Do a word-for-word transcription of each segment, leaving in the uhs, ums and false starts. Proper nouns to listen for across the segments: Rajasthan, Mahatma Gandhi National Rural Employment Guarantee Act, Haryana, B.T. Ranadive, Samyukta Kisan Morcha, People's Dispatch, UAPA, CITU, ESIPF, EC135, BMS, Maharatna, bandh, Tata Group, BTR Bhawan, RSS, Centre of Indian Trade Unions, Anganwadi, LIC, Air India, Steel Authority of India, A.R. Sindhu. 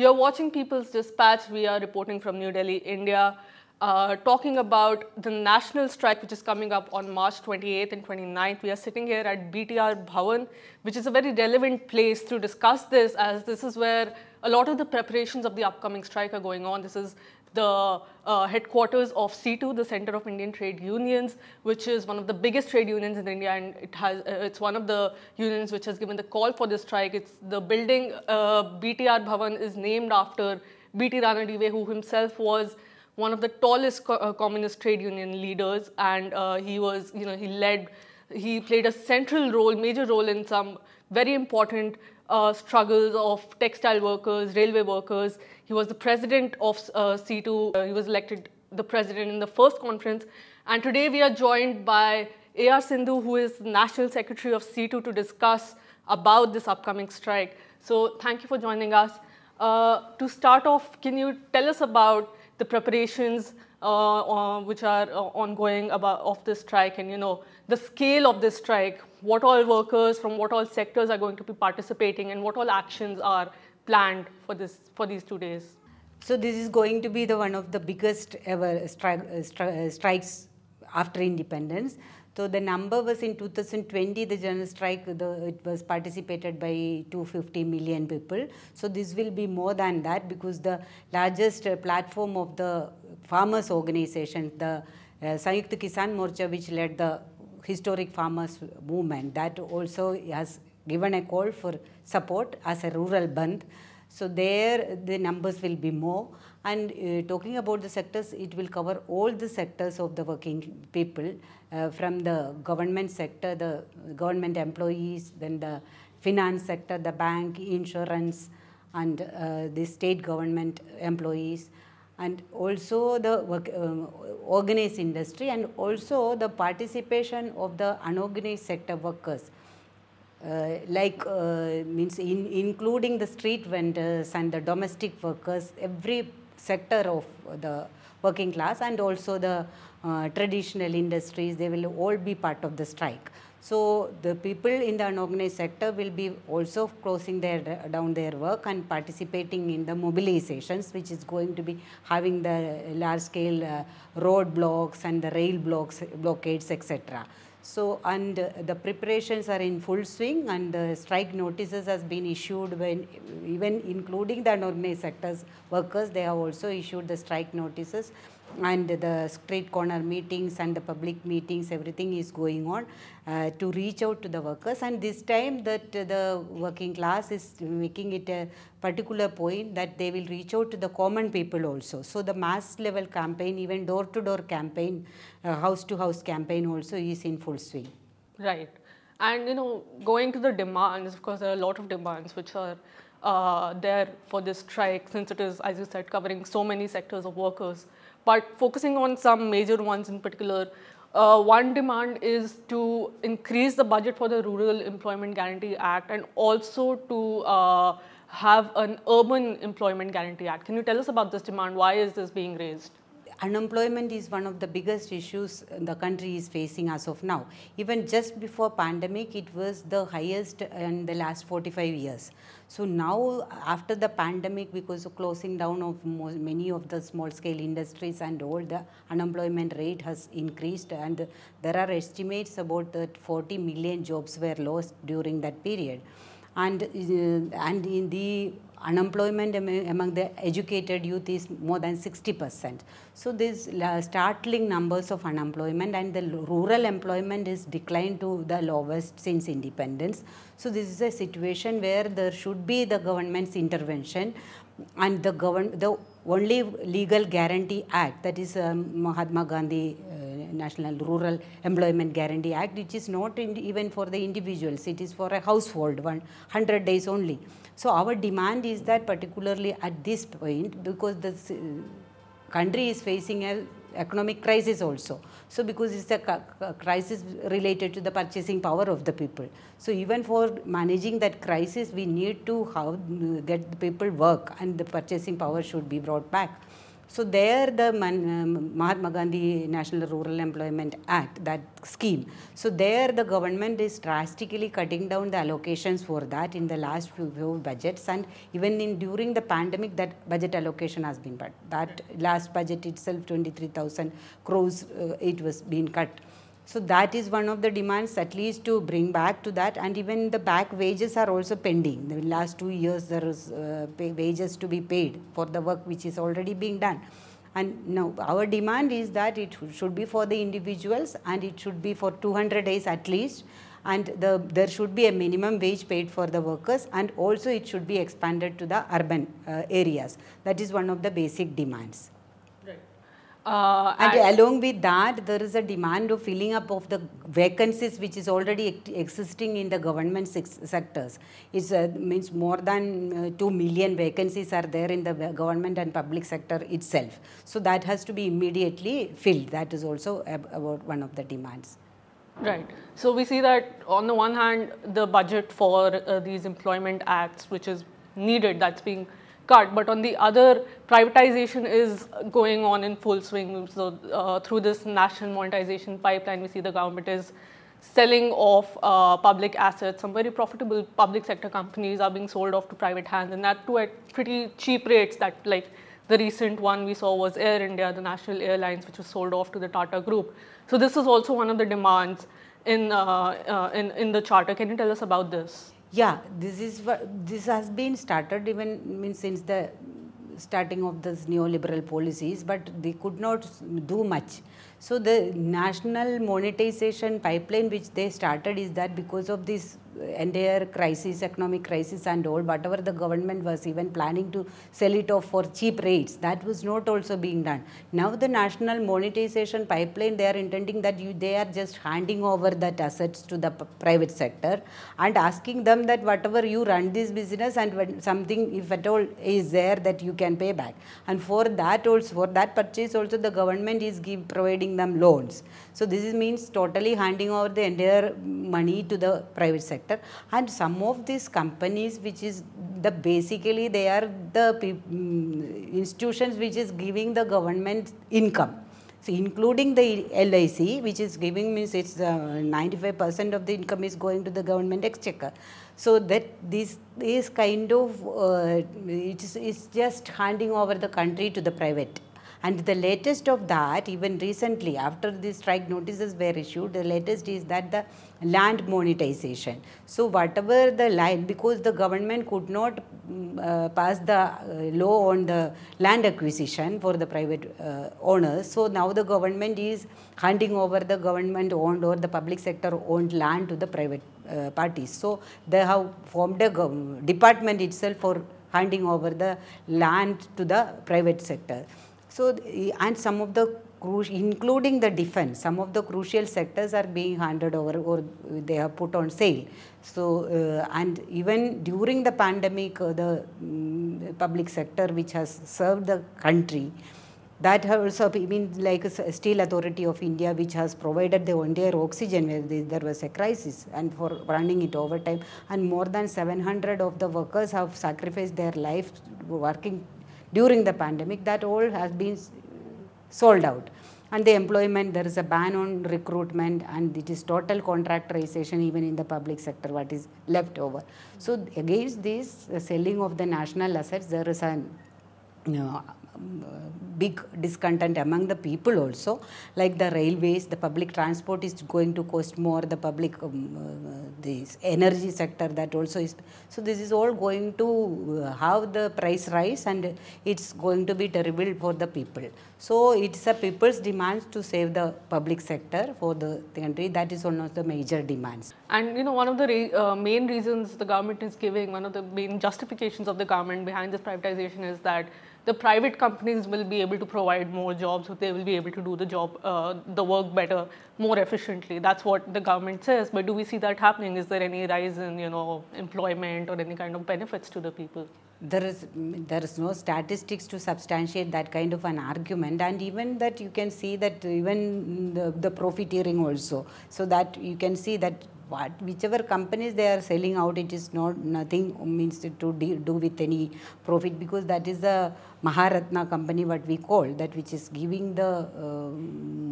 You're watching People's Dispatch. We are reporting from New Delhi, India, uh, talking about the national strike which is coming up on March twenty-eighth and twenty-ninth. We are sitting here at B T R Bhawan, which is a very relevant place to discuss this, as this is where a lot of the preparations of the upcoming strike are going on. This is the uh, headquarters of C I T U, the Centre of Indian Trade Unions, which is one of the biggest trade unions in India, and it has, uh, it's one of the unions which has given the call for this strike. It's the building, uh, B T R Bhawan, is named after B T Ranadive, who himself was one of the tallest co uh, communist trade union leaders, and uh, he was, you know, he led, he played a central role, major role in some very important Uh, struggles of textile workers, railway workers. He was the president of uh, C I T U. Uh, he was elected the president in the first conference. And today we are joined by A R Sindhu, who is National Secretary of C I T U, to discuss about this upcoming strike. So thank you for joining us. Uh, to start off, can you tell us about the preparations uh, uh, which are uh, ongoing about of this strike, and you know the scale of this strike? What all workers from what all sectors are going to be participating, and what all actions are planned for this for these two days? So this is going to be the one of the biggest ever strike, uh, stri uh, strikes after independence. So the number was in two thousand twenty, the general strike, the, it was participated by two hundred fifty million people. So this will be more than that, because the largest uh, platform of the farmers organization, the uh, Samyukta Kisan Morcha, which led the historic farmers movement, that also has given a call for support as a rural bandh. So there the numbers will be more. And uh, talking about the sectors, it will cover all the sectors of the working people, uh, from the government sector, the government employees, then the finance sector, the bank, insurance, and uh, the state government employees, and also the work, um, organized industry, and also the participation of the unorganized sector workers. Uh, like uh, means in, including the street vendors and the domestic workers, every sector of the working class, and also the uh, traditional industries, they will all be part of the strike. So the people in the unorganized sector will be also closing their, down their work and participating in the mobilizations, which is going to be having the large scale uh, road blocks and the rail blocks, blockades, et cetera. So, and uh, the preparations are in full swing, and the strike notices has been issued, when even including the unorganized sectors workers, they have also issued the strike notices, and the street corner meetings and the public meetings, everything is going on uh, to reach out to the workers. And this time that uh, the working class is making it a particular point that they will reach out to the common people also. So the mass level campaign, even door to door campaign, uh, house to house campaign also is in full swing. Right. And you know, going to the demands, of course there are a lot of demands which are uh, there for this strike, since it is, as you said, covering so many sectors of workers. But focusing on some major ones in particular, uh, one demand is to increase the budget for the Rural Employment Guarantee Act, and also to uh, have an Urban Employment Guarantee Act. Can you tell us about this demand? Why is this being raised? Unemployment is one of the biggest issues the country is facing as of now. Even just before pandemic, it was the highest in the last forty-five years. So now after the pandemic, because of closing down of many of the small scale industries and all, the unemployment rate has increased, and there are estimates about that forty million jobs were lost during that period. And, uh, and in the unemployment among the educated youth is more than sixty percent. So these startling numbers of unemployment, and the rural employment is declined to the lowest since independence. So this is a situation where there should be the government's intervention, and the govern the only legal guarantee act, that is um, Mahatma Gandhi uh, National Rural Employment Guarantee Act, which is not in, even for the individuals, it is for a household, one hundred days only. So our demand is that, particularly at this point, because the uh, country is facing a economic crisis also. So because it's a crisis related to the purchasing power of the people. So even for managing that crisis, we need to how get the people work, and the purchasing power should be brought back. So there the Man, uh, Mahatma Gandhi National Rural Employment Act, that scheme. So there the government is drastically cutting down the allocations for that in the last few, few budgets, and even in during the pandemic that budget allocation has been cut. That last budget itself twenty-three thousand crores uh, it was being cut. So that is one of the demands, at least to bring back to that, and even the back wages are also pending. The last two years there is uh, pay wages to be paid for the work which is already being done. And now our demand is that it should be for the individuals and it should be for two hundred days at least, and the, there should be a minimum wage paid for the workers, and also it should be expanded to the urban uh, areas. That is one of the basic demands. Uh, and, and along with that, there is a demand of filling up of the vacancies which is already ex existing in the government sectors. It uh, means more than uh, two million vacancies are there in the government and public sector itself. So that has to be immediately filled. That is also about one of the demands. Right. So we see that on the one hand, the budget for uh, these employment acts which is needed, that's being cut, but on the other, privatization is going on in full swing. So uh, through this national monetization pipeline, we see the government is selling off uh, public assets. Some very profitable public sector companies are being sold off to private hands, and that too at pretty cheap rates. That, like the recent one we saw was Air India, the national airlines, which was sold off to the Tata Group. So this is also one of the demands in uh, uh, in in the charter. Can you tell us about this? Yeah, this is this has been started even I mean, since the starting of this neoliberal policies, but they could not do much. So the national monetization pipeline which they started is that because of this entire crisis, economic crisis and all, whatever the government was even planning to sell it off for cheap rates, that was not also being done. Now the national monetization pipeline, they are intending that you, they are just handing over that assets to the private sector and asking them that whatever you run this business, and when something if at all is there that you can pay back. And for that also, for that purchase also the government is give, providing them loans. So this means totally handing over the entire money to the private sector. And some of these companies which is the basically they are the institutions which is giving the government income. So including the L I C which is giving means it's ninety-five percent uh, of the income is going to the government exchequer. So that this is kind of, uh, it's, it's just handing over the country to the private. And the latest of that, even recently, after these strike notices were issued, the latest is that the land monetization. So whatever the land, because the government could not uh, pass the uh, law on the land acquisition for the private uh, owners, so now the government is handing over the government owned or the public sector owned land to the private uh, parties. So they have formed a department itself for handing over the land to the private sector. So, and some of the, including the defense, some of the crucial sectors are being handed over or they are put on sale. So, uh, and even during the pandemic, uh, the um, public sector which has served the country, that also, I mean, like Steel Authority of India, which has provided the entire oxygen where there was a crisis and for running it over time. And more than seven hundred of the workers have sacrificed their life working during the pandemic. That all has been sold out. And the employment, there is a ban on recruitment and it is total contractorization even in the public sector, what is left over. So against this uh, selling of the national assets, there is a you know, big discontent among the people also. Like the railways, the public transport is going to cost more, the public um, uh, this energy sector, that also is. So this is all going to have the price rise and it's going to be terrible for the people. So it's a people's demands to save the public sector for the country. That is one of the major demands. And you know, one of the re uh, main reasons the government is giving, one of the main justifications of the government behind this privatization is that the private companies will be able to provide more jobs, so they will be able to do the job, uh, the work better, more efficiently. That's what the government says. But do we see that happening? Is there any rise in, you know, employment or any kind of benefits to the people? There is, there is no statistics to substantiate that kind of an argument, and even that you can see that even the, the profiteering also. So that you can see that what whichever companies they are selling out, it is not nothing means to do with any profit, because that is the Maharatna company, what we call that, which is giving the uh,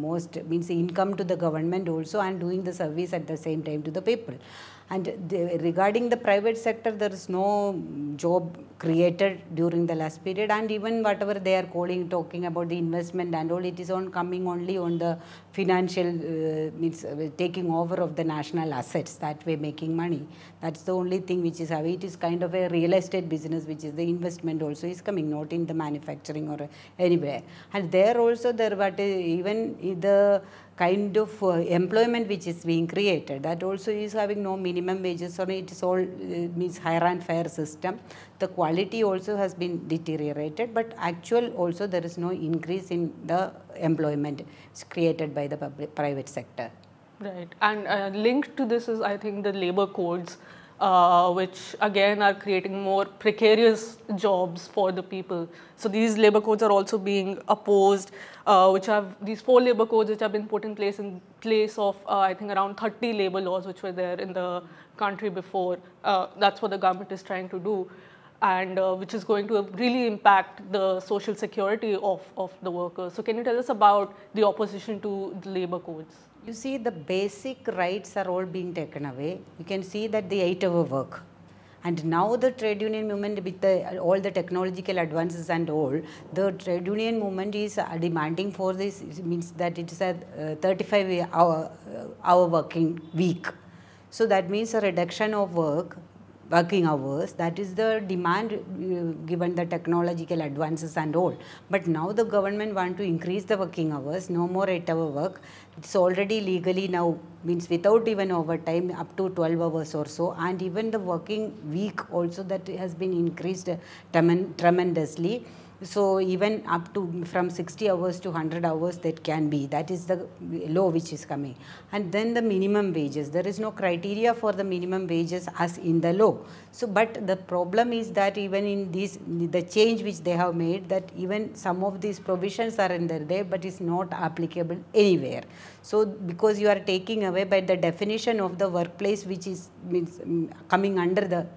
most means income to the government also and doing the service at the same time to the people. And they, regarding the private sector, there is no job created during the last period, and even whatever they are calling, talking about the investment and all, it is on coming only on the financial uh, means uh, taking over of the national assets, that way making money. That's the only thing which is how it is kind of a real estate business, which is the investment also is coming, not in the manufacturing or anywhere. And there also there but uh, even the kind of uh, employment which is being created, that also is having no minimum wages on it. Is all uh, means higher and fair system. The quality also has been deteriorated, but actual also there is no increase in the employment created by the public, private sector. Right, and uh, linked to this is I think the labor codes, uh, which again are creating more precarious jobs for the people. So these labor codes are also being opposed, uh, which have these four labor codes which have been put in place in place of uh, I think around thirty labor laws which were there in the country before. Uh, that's what the government is trying to do, and uh, which is going to really impact the social security of, of the workers. So can you tell us about the opposition to the labor codes? You see, the basic rights are all being taken away. You can see that the eight-hour work. And now the trade union movement with the, all the technological advances and all, the trade union movement is demanding for this. It means that it is a thirty-five hour uh, hour working week. So that means a reduction of work, working hours, that is the demand uh, given the technological advances and all. But now the government want to increase the working hours, no more eight-hour work. It's already legally now, means without even overtime, up to twelve hours or so. And even the working week also that has been increased uh, trem tremendously. So even up to from sixty hours to one hundred hours that can be, that is the law which is coming. And then the minimum wages, there is no criteria for the minimum wages as in the law. So but the problem is that even in these, the change which they have made, that even some of these provisions are in there but is not applicable anywhere. So because you are taking away by the definition of the workplace which is means coming under the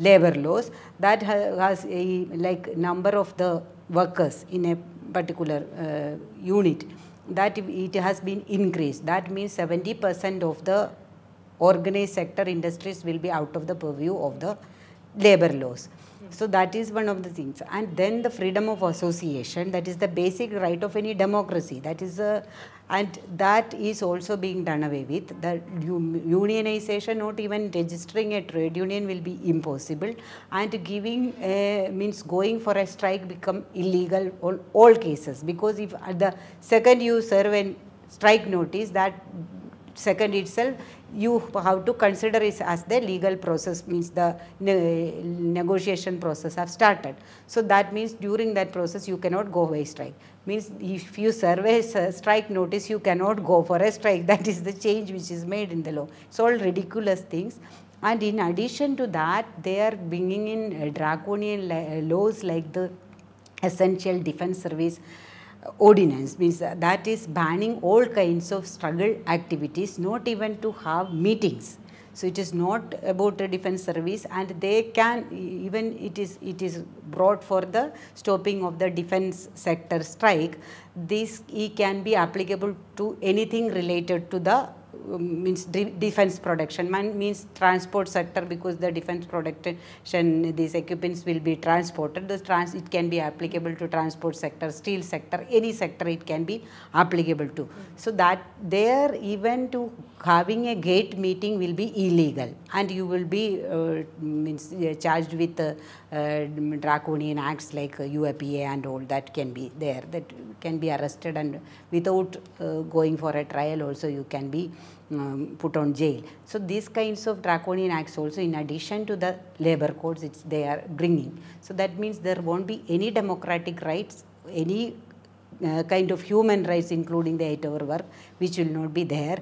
labor laws, that has a like number of the workers in a particular uh, unit, that it has been increased. That means seventy percent of the organized sector industries will be out of the purview of the labor laws. So that is one of the things. And then the freedom of association, that is the basic right of any democracy. That is a, and that is also being done away with. The unionization, not even registering a trade union will be impossible. And giving a, means going for a strike become illegal on all cases, because if at the second you serve a strike notice, that second itself, you have to consider it as the legal process, means the ne negotiation process have started. So that means during that process you cannot go away strike. Means if you serve a strike notice, you cannot go for a strike. That is the change which is made in the law. It's all ridiculous things. And in addition to that, they are bringing in draconian laws like the Essential Defense Service Ordinance, means that is banning all kinds of struggle activities, not even to have meetings. So it is not about the defense service, and they can even it is it is brought for the stopping of the defense sector strike. This it can be applicable to anything related to the means defense production, means transport sector, because the defense production, these equipments will be transported. The trans, it can be applicable to transport sector, steel sector, any sector it can be applicable to. Mm-hmm. So that there even to having a gate meeting will be illegal, and you will be uh, means uh, charged with uh, uh, draconian acts like uh, U A P A and all that can be there. That can be arrested, and without uh, going for a trial also you can be Um, put on jail. So these kinds of draconian acts also, in addition to the labor codes, it's they are bringing. So that means there won't be any democratic rights, any uh, kind of human rights, including the eight-hour work, which will not be there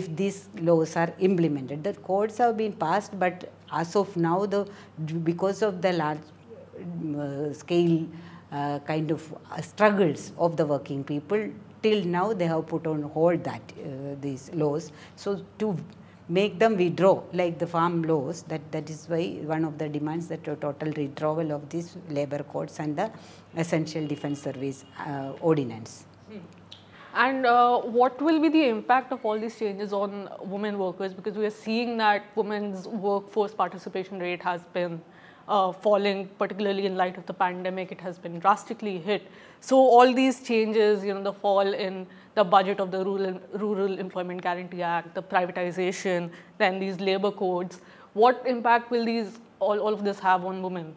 if these laws are implemented. The codes have been passed, but as of now, the because of the large uh, scale uh, kind of struggles of the working people, till now they have put on hold that uh, these laws. So to make them withdraw, like the farm laws. That, that is why one of the demands that a total withdrawal of these labour codes and the Essential Defence Service uh, Ordinance. Hmm. And uh, what will be the impact of all these changes on women workers? Because we are seeing that women's workforce participation rate has been uh, falling, particularly in light of the pandemic. It has been drastically hit. So all these changes, you know, the fall in the budget of the Rural, Rural Employment Guarantee Act, the privatization, then these labor codes. What impact will these, all, all of this have on women?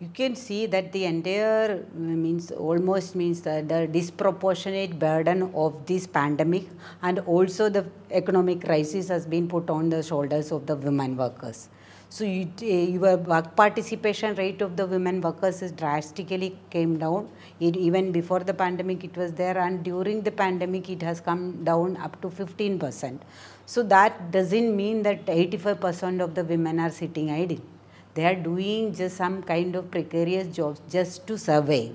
You can see that the entire means almost means the, the disproportionate burden of this pandemic and also the economic crisis has been put on the shoulders of the women workers. So you, uh, your work participation rate of the women workers is drastically came down. It, even before the pandemic it was there, and during the pandemic it has come down up to fifteen percent. So that doesn't mean that eighty-five percent of the women are sitting idle. They are doing just some kind of precarious jobs just to survive,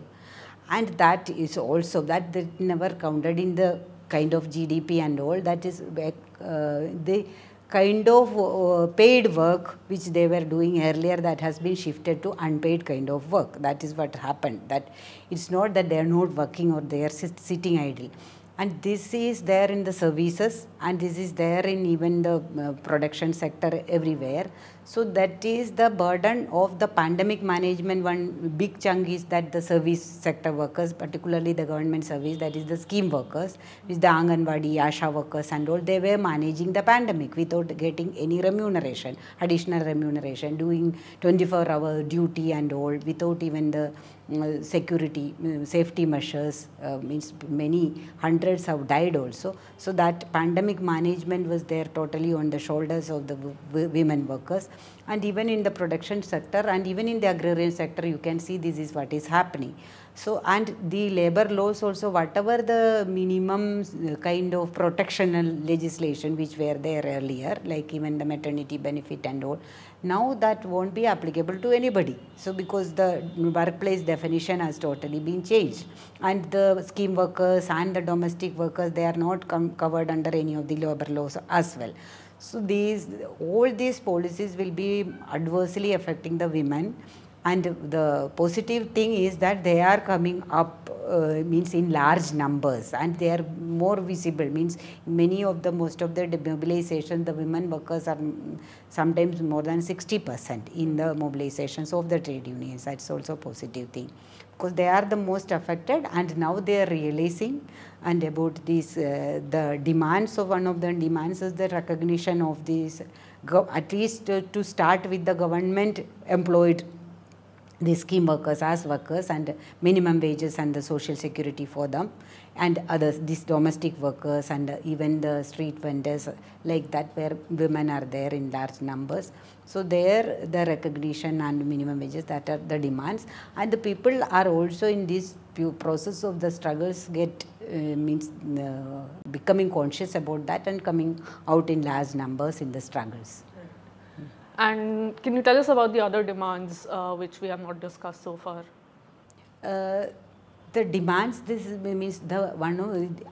and that is also that they never counted in the kind of G D P and all. That is uh, the kind of uh, paid work which they were doing earlier that has been shifted to unpaid kind of work. That is what happened. That it's not that they are not working or they are sit sitting idle. And this is there in the services, and this is there in even the uh, production sector everywhere. So that is the burden of the pandemic management. One big chunk is that the service sector workers, particularly the government service, that is the scheme workers, which the Anganwadi, Asha workers and all, they were managing the pandemic without getting any remuneration, additional remuneration, doing twenty-four hour duty and all, without even the Uh, security, uh, safety measures, uh, means many hundreds have died also. So that pandemic management was there totally on the shoulders of the w women workers. And even in the production sector and even in the agrarian sector, you can see this is what is happening. So, and the labor laws also, whatever the minimum kind of protectional legislation which were there earlier, like even the maternity benefit and all, now that won't be applicable to anybody. So, because the workplace definition has totally been changed, and the scheme workers and the domestic workers, they are not covered under any of the labor laws as well. So these, all these policies will be adversely affecting the women, and the positive thing is that they are coming up uh, means in large numbers, and they are more visible. Means many of the, most of the mobilization, the women workers are sometimes more than sixty percent in the mobilizations of the trade unions. That's also a positive thing, because they are the most affected, and now they are realizing. And about these, uh, the demands of, one of the demands is the recognition of these, at least uh, to start with the government employed the scheme workers as workers, and minimum wages and the social security for them, and others, these domestic workers and even the street vendors like that, where women are there in large numbers. So there the recognition and minimum wages, that are the demands, and the people are also in this process of the struggles get uh, means uh, becoming conscious about that and coming out in large numbers in the struggles. And can you tell us about the other demands uh, which we have not discussed so far? Uh, the demands, this means the one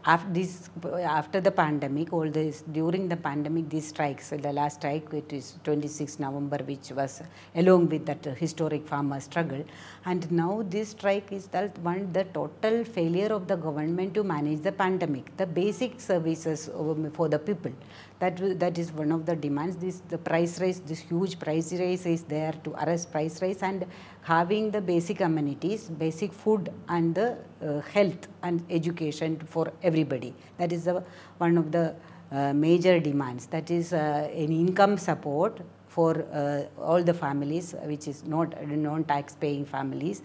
after this, after the pandemic, all this during the pandemic, these strikes, the last strike, it is twenty-sixth November, which was along with that historic farmer struggle, and now this strike is that one, the total failure of the government to manage the pandemic, the basic services for the people. That, that is one of the demands. This, the price rise, this huge price rise is there to arrest price rise, and having the basic amenities, basic food and the uh, health and education for everybody. That is the, one of the uh, major demands. That is uh, an income support for uh, all the families, which is not non-tax paying families,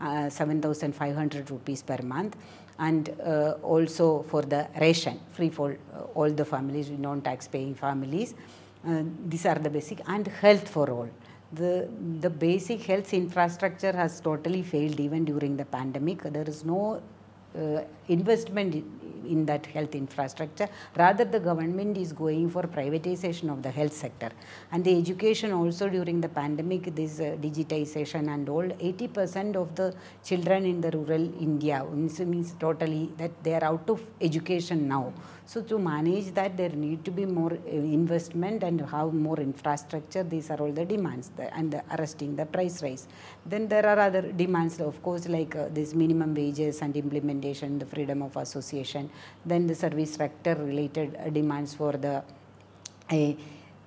uh, seven thousand five hundred rupees per month. And uh, also for the ration, free for uh, all the families, non-tax paying families. Uh, these are the basic, and health for all. The, the basic health infrastructure has totally failed even during the pandemic. There is no uh, investment in that health infrastructure. Rather, the government is going for privatization of the health sector. And the education also during the pandemic, this uh, digitization and all, eighty percent of the children in the rural India means totally that they are out of education now. So to manage that, there need to be more uh, investment and have more infrastructure. These are all the demands there, and the arresting the price rise. Then there are other demands, of course, like uh, this minimum wages and implementation, the freedom of association. Then the service sector related uh, demands for the uh,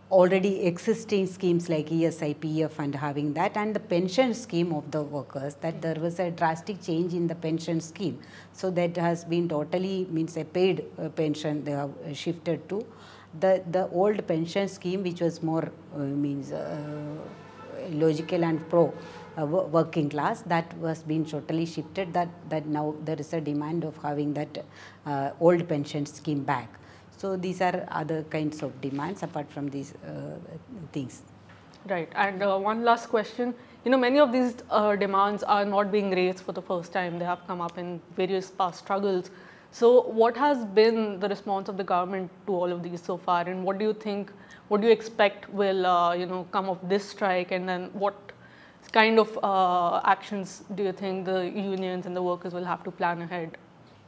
already existing schemes like E S I P F and having that, and the pension scheme of the workers, that there was a drastic change in the pension scheme. So that has been totally means a paid uh, pension they have uh, shifted to. The, the old pension scheme which was more uh, means uh, logical and pro uh, working class, that was being totally shifted, that, that now there is a demand of having that uh, old pension scheme back. So these are other kinds of demands apart from these uh, things. Right. And uh, one last question. You know, many of these uh, demands are not being raised for the first time. They have come up in various past struggles. So what has been the response of the government to all of these so far, and what do you think, what do you expect will, uh, you know, come of this strike, and then what kind of uh, actions do you think the unions and the workers will have to plan ahead?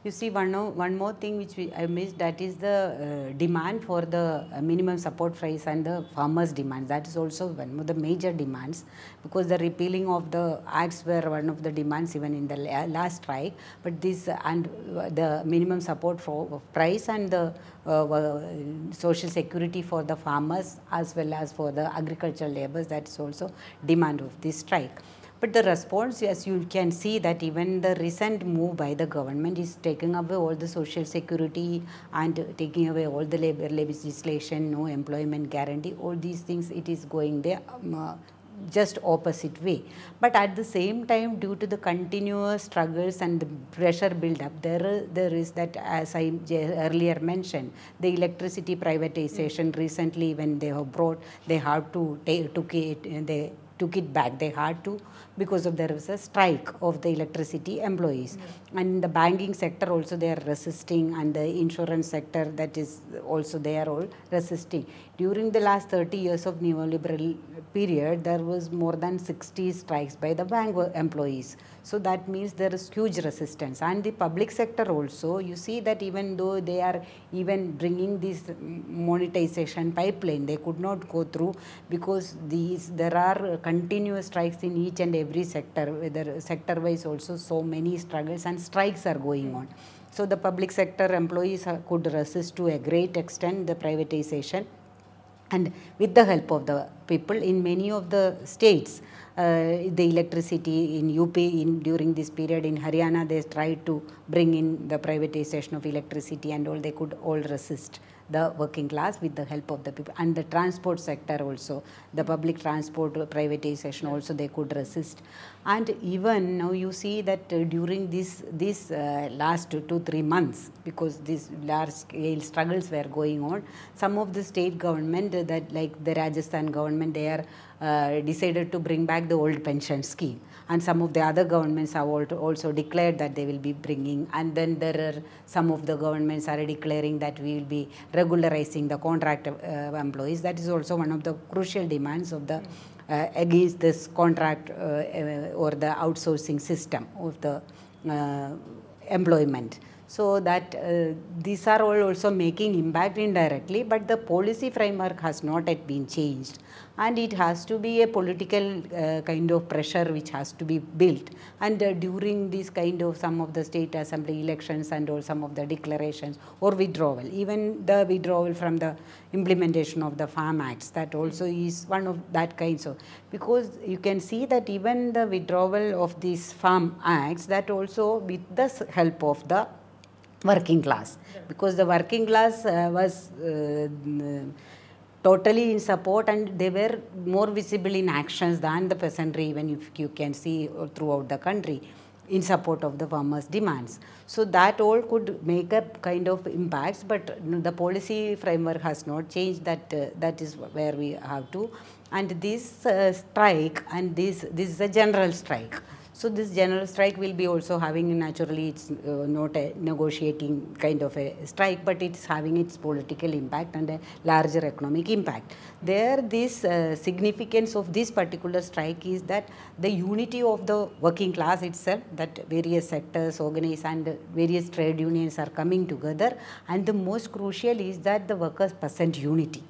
You see, one, one more thing which we, I missed, that is the uh, demand for the uh, minimum support price and the farmers' demands. That is also one of the major demands, because the repealing of the acts were one of the demands even in the last strike. But this uh, and uh, the minimum support for price and the uh, uh, social security for the farmers as well as for the agricultural labours, that is also demand of this strike. But the response, as you can see, that even the recent move by the government is taking away all the social security and taking away all the labor legislation, no employment guarantee, all these things, it is going there um, uh, just opposite way. But at the same time, due to the continuous struggles and the pressure build-up, there, there is that, as I earlier mentioned, the electricity privatization recently when they have brought, they have to take it, they took it back. They had to, because of there was a strike of the electricity employees. Mm-hmm. And the banking sector also they are resisting, and the insurance sector, that is also they are all resisting. During the last thirty years of neoliberal period, there was more than sixty strikes by the bank employees. So that means there is huge resistance. And the public sector also, you see that even though they are even bringing this monetization pipeline, they could not go through, because these there are continuous strikes in each and every sector, whether sector wise also so many struggles and strikes are going on. So the public sector employees could resist to a great extent the privatization, and with the help of the people in many of the states. Uh, the electricity in U P, in during this period in Haryana, they tried to bring in the privatization of electricity and all, they could all resist the working class with the help of the people. And the transport sector also, the public transport privatization also they could resist. And even now you see that uh, during this, this uh, last two, two, three months, because these large scale struggles were going on, some of the state government uh, that like the Rajasthan government, they are Uh, decided to bring back the old pension scheme, and some of the other governments have also declared that they will be bringing, and then there are some of the governments are declaring that we will be regularizing the contract uh, employees. That is also one of the crucial demands of the uh, against this contract uh, or the outsourcing system of the uh, employment. So that uh, these are all also making impact indirectly, but the policy framework has not yet been changed. And it has to be a political uh, kind of pressure which has to be built. And uh, during this kind of some of the state assembly elections and all some of the declarations or withdrawal, even the withdrawal from the implementation of the Farm Acts, that also is one of that kind. So, because you can see that even the withdrawal of these Farm Acts, that also with the help of the working class, because the working class uh, was uh, totally in support, and they were more visible in actions than the peasantry, even if you can see throughout the country, in support of the farmers' demands. So that all could make a kind of impacts, but the policy framework has not changed. That uh, that is where we have to. And this uh, strike, and this this is a general strike. So this general strike will be also having, naturally, it's uh, not a negotiating kind of a strike, but it's having its political impact and a larger economic impact. There, this uh, significance of this particular strike is that the unity of the working class itself, that various sectors, organized and various trade unions are coming together, and the most crucial is that the workers present unity.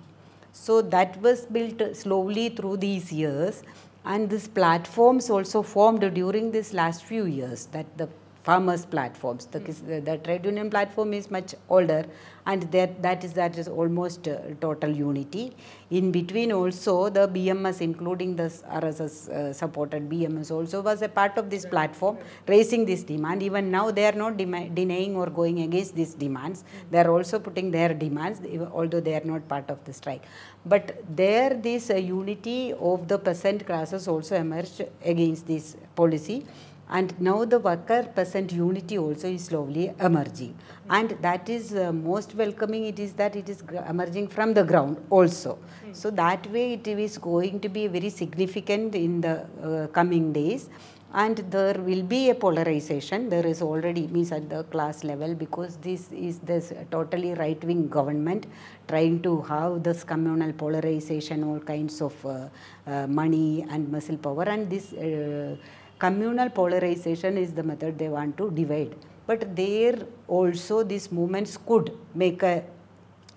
So that was built slowly through these years, and these platforms also formed during this last few years, that the farmers' platforms, the, mm. the trade union platform is much older, and that, that is that is almost uh, total unity. In between also the B M S, including the R S S uh, supported B M S also was a part of this platform, raising this demand. Even now they are not denying or going against these demands. Mm. They are also putting their demands, although they are not part of the strike. But there this uh, unity of the peasant classes also emerged against this policy. And now the worker peasant unity also is slowly emerging. Mm. And that is uh, most welcoming, it is that it is emerging from the ground also. Mm. So that way it is going to be very significant in the uh, coming days. And there will be a polarization. There is already, means at the class level, because this is this totally right-wing government trying to have this communal polarization, all kinds of uh, uh, money and muscle power, and this uh, communal polarization is the method they want to divide. But there also these movements could make a,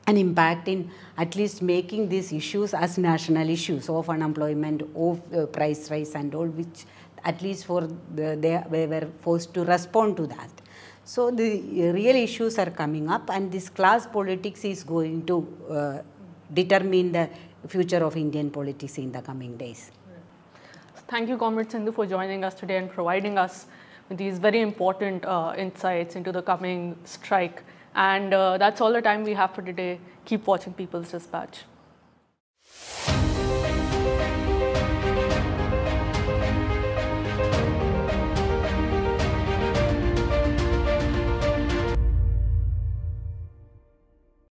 an impact in at least making these issues as national issues of unemployment, of uh, price rise and all, which at least for the, they, they were forced to respond to that. So the real issues are coming up, and this class politics is going to uh, determine the future of Indian politics in the coming days. Thank you, Comrade Sindhu, for joining us today and providing us with these very important uh, insights into the coming strike. And uh, that's all the time we have for today. Keep watching People's Dispatch.